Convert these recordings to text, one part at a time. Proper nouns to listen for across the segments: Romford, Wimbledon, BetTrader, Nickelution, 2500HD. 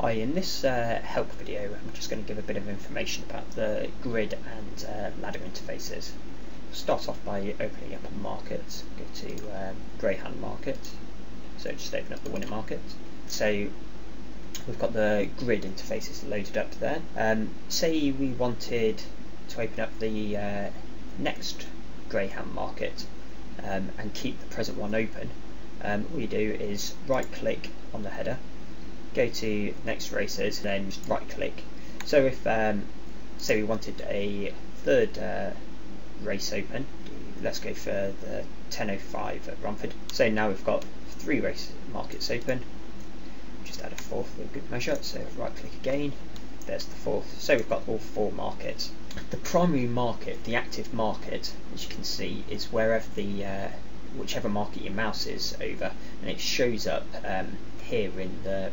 Hi, in this help video I'm just going to give a bit of information about the grid and ladder interfaces. Start off by opening up a market, go to Greyhound market, so just open up the winner market. So we've got the grid interfaces loaded up there. Say we wanted to open up the next Greyhound market and keep the present one open. What you do is right click on the header, go to next races, then just right click. So if say we wanted a third race open, let's go for the 10:05 at Romford. So now we've got three race markets open. Just add a fourth for a good measure. So right click again, there's the fourth. So we've got all four markets. The primary market, the active market, as you can see, is wherever the whichever market your mouse is over, and it shows up here in the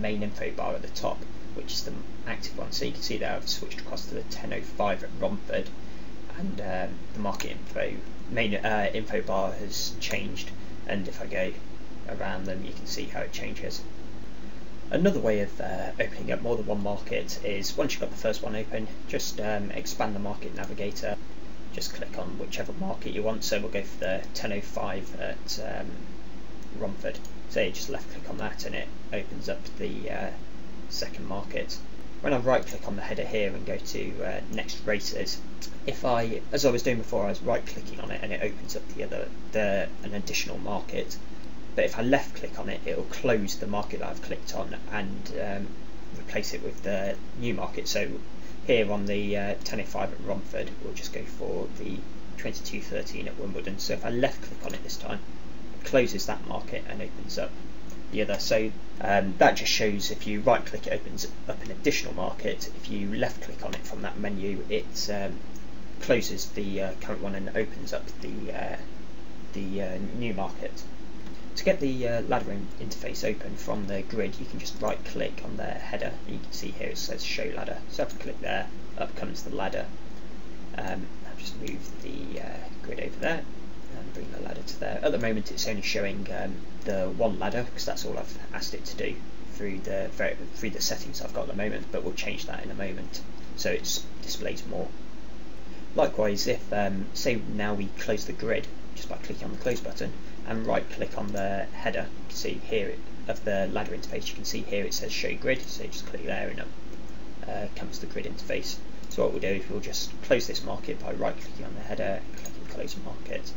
main info bar at the top, which is the active one. So you can see that I've switched across to the 10:05 at Romford, and the market info main info bar has changed, and if I go around them you can see how it changes. Another way of opening up more than one market is, once you've got the first one open, just expand the market navigator, just click on whichever market you want. So we'll go for the 10:05 at Romford. So you just left click on that and it opens up the second market. When I right click on the header here and go to next races, as I was doing before, I was right clicking on it and it opens up an additional market. But if I left click on it, it'll close the market that I've clicked on and replace it with the new market. So here on the 10:05 at Romford, we'll just go for the 22:13 at Wimbledon. So if I left click on it this time, it closes that market and opens up the other. So that just shows, if you right click, it opens up an additional market. If you left click on it from that menu, it closes the current one and opens up the new market. To get the ladder interface open from the grid, you can just right click on the header. You can see here it says show ladder, so if I click there, up comes the ladder. I'll just move the grid over there and bring the ladder to there. At the moment it's only showing the one ladder because that's all I've asked it to do through the settings I've got at the moment, but we'll change that in a moment so it displays more. Likewise, if say now we close the grid just by clicking on the close button and right click on the header, you can see here of the ladder interface, you can see here it says show grid, so just click there and up comes the grid interface. So what we'll do is we'll just close this market by right clicking on the header and clicking close market.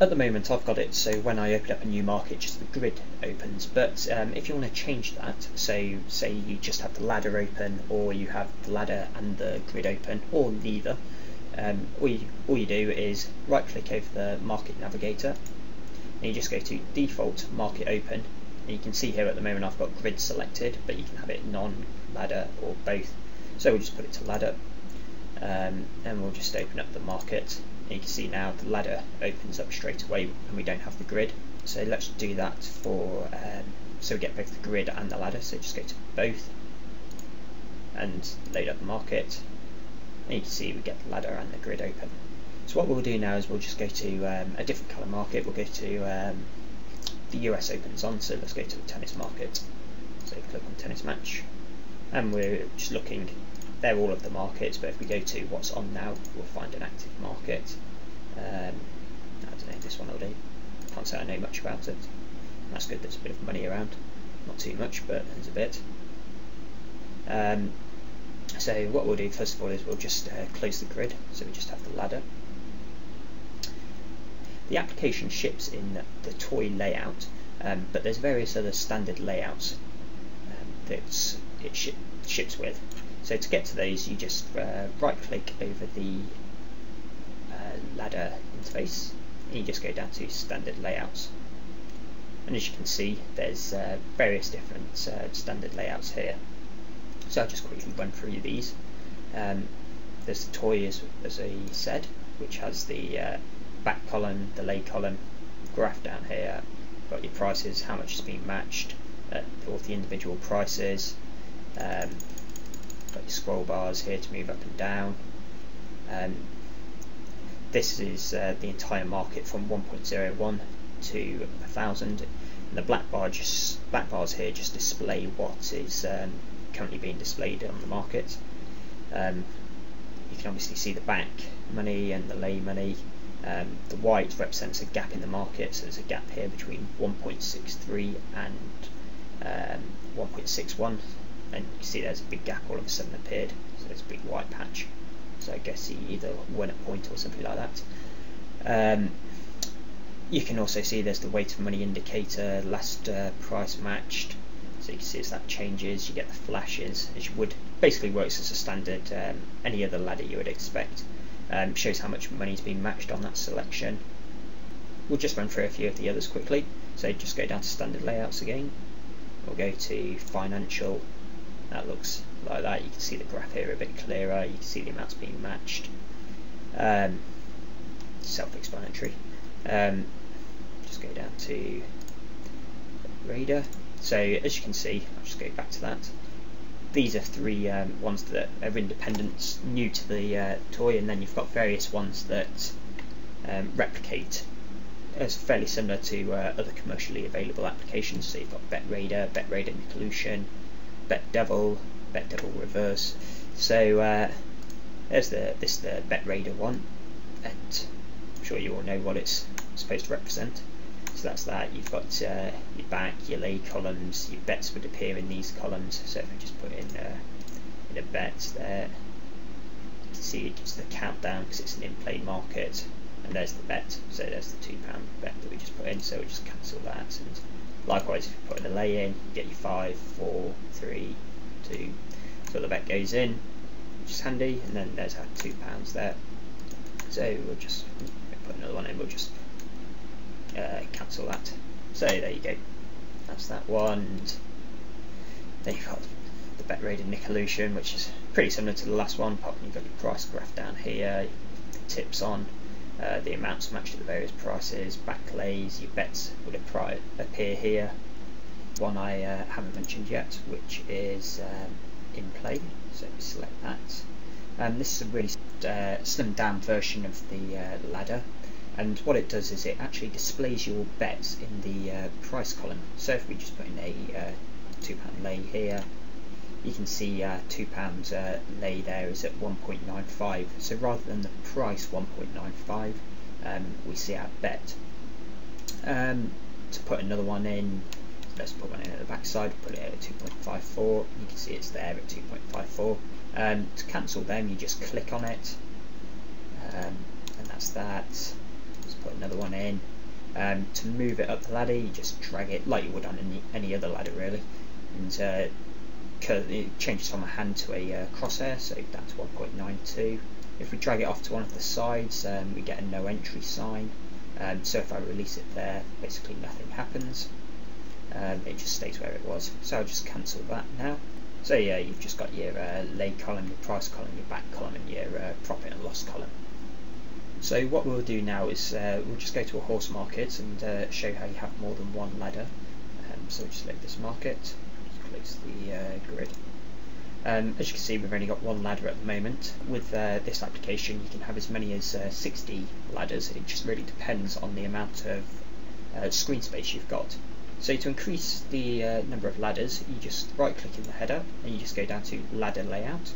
At the moment I've got it so when I open up a new market just the grid opens, but if you want to change that, so say you just have the ladder open, or you have the ladder and the grid open, or neither, all you do is right click over the market navigator and you just go to default market open, and you can see here at the moment I've got grid selected, but you can have it non, ladder, or both. So we'll just put it to ladder, and we'll just open up the market, and you can see now the ladder opens up straight away and we don't have the grid. So let's do that for so we get both the grid and the ladder, so just go to both and load up the market. And you can see we get the ladder and the grid open. So what we'll do now is we'll just go to a different colour market. We'll go to the US opens on, so let's go to the tennis market. So click on tennis match, and we're just looking, they're all of the markets, but if we go to what's on now, we'll find an active market. I don't know, this one will do. Can't say I know much about it. That's good, there's a bit of money around. Not too much, but there's a bit. So what we'll do first of all is we'll just close the grid, so we just have the ladder. The application ships in the toy layout, but there's various other standard layouts that it ships with. So to get to those, you just right click over the ladder interface and you just go down to standard layouts, and as you can see there's various different standard layouts here. So I'll just quickly run through these. There's the toy, as I said, which has the back column, the lay column, graph down here, got your prices, how much has been matched, all the individual prices, got your scroll bars here to move up and down. This is the entire market from 1.01 to 1,000. And the black bars here just display what is currently being displayed on the market. You can obviously see the back money and the lay money. The white represents a gap in the market, so there's a gap here between 1.63 and 1.61, and you can see there's a big gap all of a sudden appeared, so there's a big white patch. So I guess he either won a point or something like that. You can also see there's the weight of money indicator, last price matched, so you can see as that changes you get the flashes, as you would, basically works as a standard any other ladder you would expect. Shows how much money's been matched on that selection. We'll just run through a few of the others quickly. So just go down to standard layouts again, we'll go to financial, that looks like that. You can see the graph here a bit clearer, you can see the amounts being matched. Self-explanatory. Just go down to Radar. So as you can see, I'll just go back to that. These are three ones that are independent, new to the toy, and then you've got various ones that replicate. It's fairly similar to other commercially available applications. So you've got BetTrader, BetTrader Inclusion, bet devil reverse. So there's the BetTrader one, and I'm sure you all know what it's supposed to represent. So that's that. You've got your back, your lay columns, your bets would appear in these columns. So if I just put in a bet there, you can see it gives the countdown because it's an in-play market, and there's the bet. So there's the £2 bet that we just put in, so we'll just cancel that. And likewise, if you put in a lay in, you get your 5, 4, 3, 2. So the bet goes in, which is handy, and then there's our £2 there. So we'll just put another one in, we'll just cancel that. So there you go, that's that one. And then you've got the BetTrader Nickelution, which is pretty similar to the last one, apart from you've got your price graph down here, the tips on, the amounts matched at the various prices, back lays, your bets would appear here. One I haven't mentioned yet, which is in play, so we select that. This is a really slimmed down version of the ladder. And what it does is it actually displays your bets in the price column. So if we just put in a £2 lay here, you can see £2 lay there is at 1.95. So rather than the price 1.95, we see our bet. To put another one in, let's put one in at the back side, put it at 2.54. You can see it's there at 2.54. To cancel them, you just click on it, and that's that. Put another one in. To move it up the ladder, you just drag it like you would on any other ladder really, and it changes from a hand to a crosshair, so that's 1.92. If we drag it off to one of the sides, we get a no entry sign. So if I release it there, basically nothing happens. It just stays where it was, so I'll just cancel that now. So yeah, you've just got your lay column, your price column, your back column, and your profit and loss column. So what we'll do now is we'll just go to a horse market and show how you have more than one ladder. So we'll just select this market, just close the grid. As you can see, we've only got one ladder at the moment. With this application, you can have as many as 60 ladders. It just really depends on the amount of screen space you've got. So to increase the number of ladders, you just right click in the header and you just go down to ladder layout.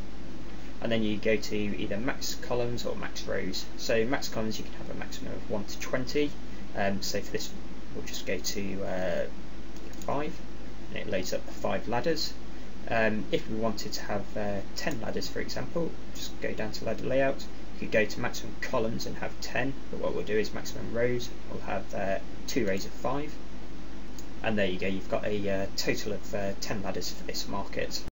And then you go to either max columns or max rows. So max columns, you can have a maximum of 1 to 20. So for this, we'll just go to 5, and it loads up the 5 ladders. If we wanted to have 10 ladders, for example, just go down to ladder layout. You could go to maximum columns and have 10, but what we'll do is maximum rows. We'll have 2 rows of 5. And there you go, you've got a total of 10 ladders for this market.